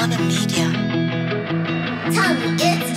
Wanna Media. Tell me it's